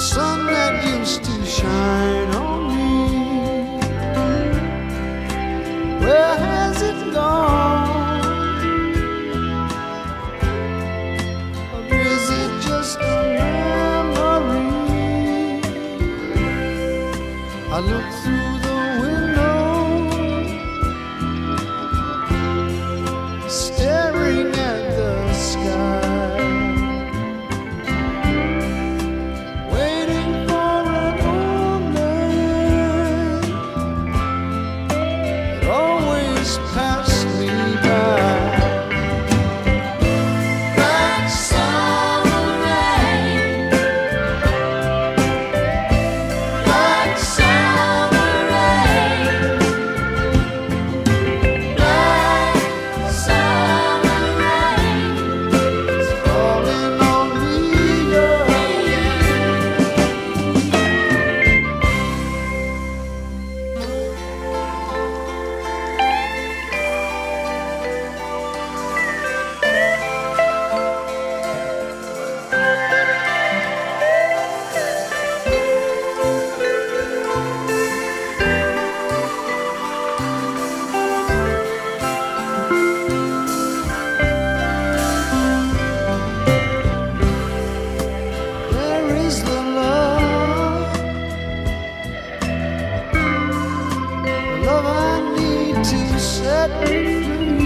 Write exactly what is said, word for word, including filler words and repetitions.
the sun that used to shine on me, where has it gone? Or is it just a memory? I look through the window, staring at the sky, pass me by. That summer rain, that summer rain, that summer rain is falling on me, oh. Love I need to set me free.